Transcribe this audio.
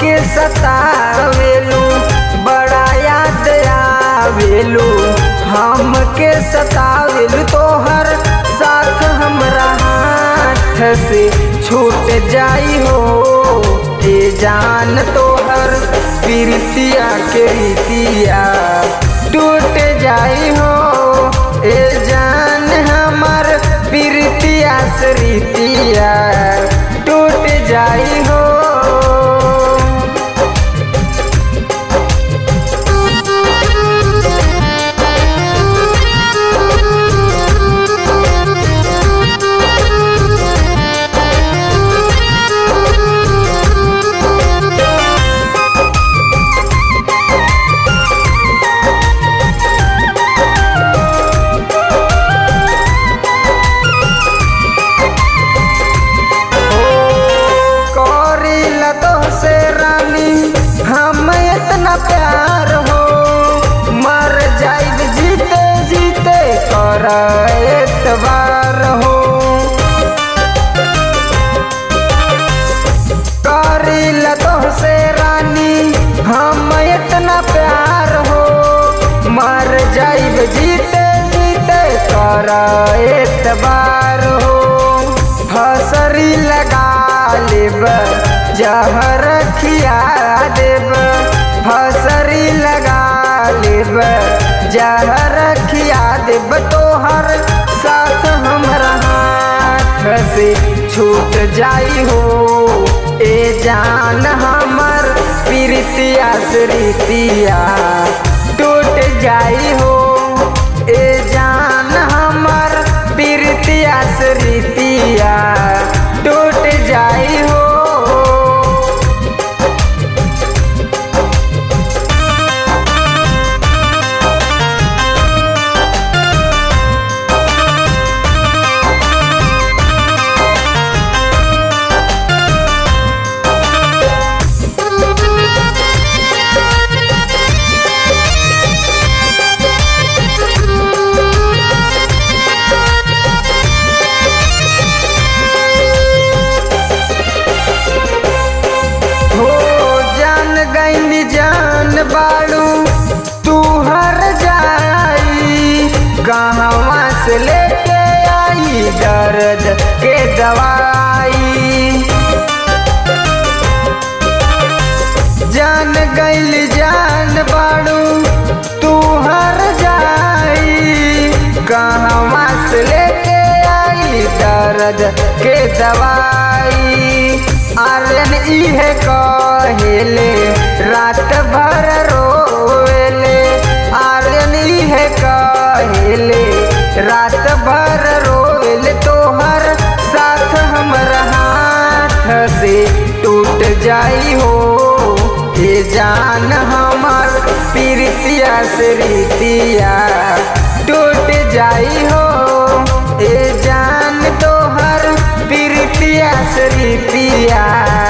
के सतावेलू, बड़ा याद आवेलू, हमके सतावेलू। तोहर साथ हमरा हाथ से छूट जाई हो ए जान, तोहर पिरितिया के रितिया टूट जाई हो ए जान, हमार पिरितिया से रितिया टूट जाई हो। प्यार हो मर जाइब जीते जीते कर एतबार हो, करीला तोहसे रानी हम इतना प्यार हो, मर जाइब जीते जीते कर एतबार हो। फसरी लगा लेब जहर खिया देब, फसरी लगा लेब जहर खिया देब, तोहर साथ हमरा हाथ से छूट जाई हो ए जान, हमर पिरितिया से रितिया टूट जाई हो ए जान, हमर पिरितिया से रितिया टूट जाई हो। कहवा से लेके आई दर्द के दवाई, जान गइल जान बाड़ू तू हर जाई, कहवा से लेके आई दर्द के दवाई। आर्यन इहे कहेले रात भर रोवेले, आर्यन इहे रात भर रोवेले, तोहर साथ हमरा हाथ से टूट जाई हो ए जान, हमार पिरितिया से रितिया टूट जाई हो ए जान, तोहर पिरितिया से रितिया।